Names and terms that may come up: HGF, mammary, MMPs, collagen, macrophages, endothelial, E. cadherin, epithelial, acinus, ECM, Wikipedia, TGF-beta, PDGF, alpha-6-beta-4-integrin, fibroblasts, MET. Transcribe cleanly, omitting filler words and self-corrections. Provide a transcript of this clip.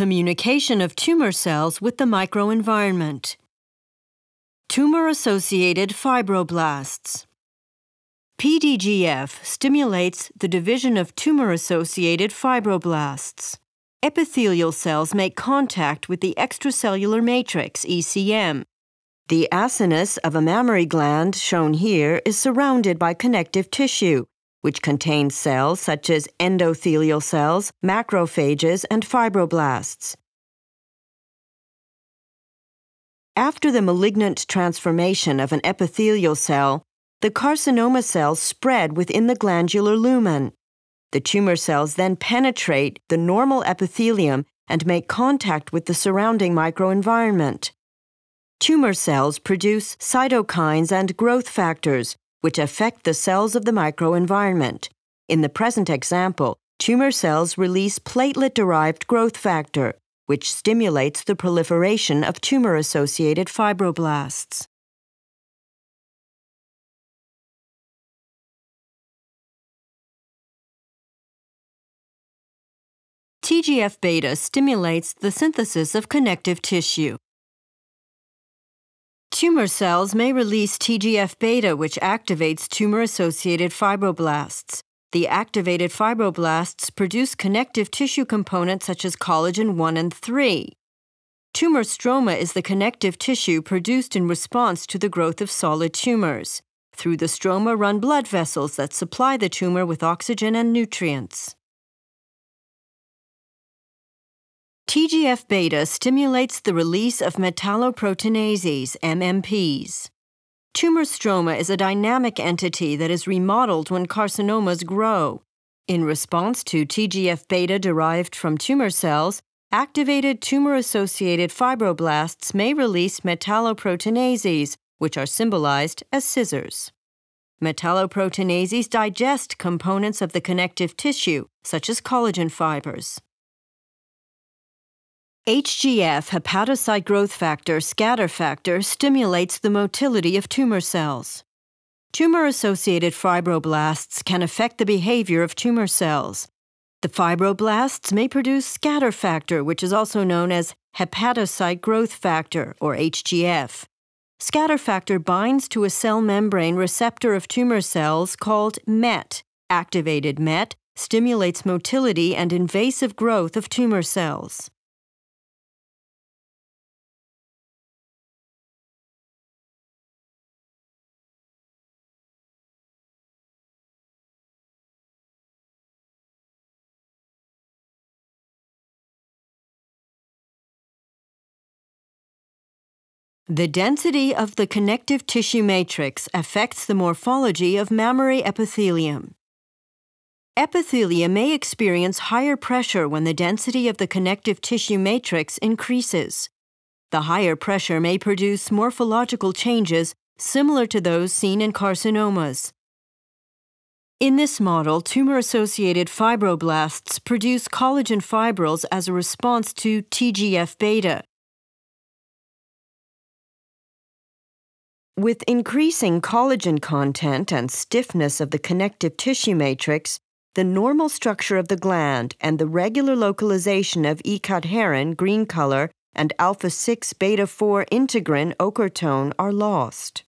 communication of tumor cells with the microenvironment. Tumor-associated fibroblasts. PDGF stimulates the division of tumor-associated fibroblasts. Epithelial cells make contact with the extracellular matrix, ECM. The acinus of a mammary gland, shown here, is surrounded by connective tissue, which contains cells such as endothelial cells, macrophages, and fibroblasts. After the malignant transformation of an epithelial cell, the carcinoma cells spread within the glandular lumen. The tumor cells then penetrate the normal epithelium and make contact with the surrounding microenvironment. Tumor cells produce cytokines and growth factors, which affect the cells of the microenvironment. In the present example, tumor cells release platelet-derived growth factor, which stimulates the proliferation of tumor-associated fibroblasts. TGF-beta stimulates the synthesis of connective tissue. Tumor cells may release TGF-beta, which activates tumor-associated fibroblasts. The activated fibroblasts produce connective tissue components such as collagen 1 and 3. Tumor stroma is the connective tissue produced in response to the growth of solid tumors. Through the stroma run blood vessels that supply the tumor with oxygen and nutrients. TGF-beta stimulates the release of metalloproteinases, MMPs. Tumor stroma is a dynamic entity that is remodeled when carcinomas grow. In response to TGF-beta derived from tumor cells, activated tumor-associated fibroblasts may release metalloproteinases, which are symbolized as scissors. Metalloproteinases digest components of the connective tissue, such as collagen fibers. HGF, hepatocyte growth factor, scatter factor, stimulates the motility of tumor cells. Tumor-associated fibroblasts can affect the behavior of tumor cells. The fibroblasts may produce scatter factor, which is also known as hepatocyte growth factor, or HGF. Scatter factor binds to a cell membrane receptor of tumor cells called MET. Activated MET stimulates motility and invasive growth of tumor cells. The density of the connective tissue matrix affects the morphology of mammary epithelium. Epithelia may experience higher pressure when the density of the connective tissue matrix increases. The higher pressure may produce morphological changes similar to those seen in carcinomas. In this model, tumor-associated fibroblasts produce collagen fibrils as a response to TGF-beta. With increasing collagen content and stiffness of the connective tissue matrix, the normal structure of the gland and the regular localization of E. cadherin, green color, and alpha-6-beta-4-integrin, ochre tone, are lost.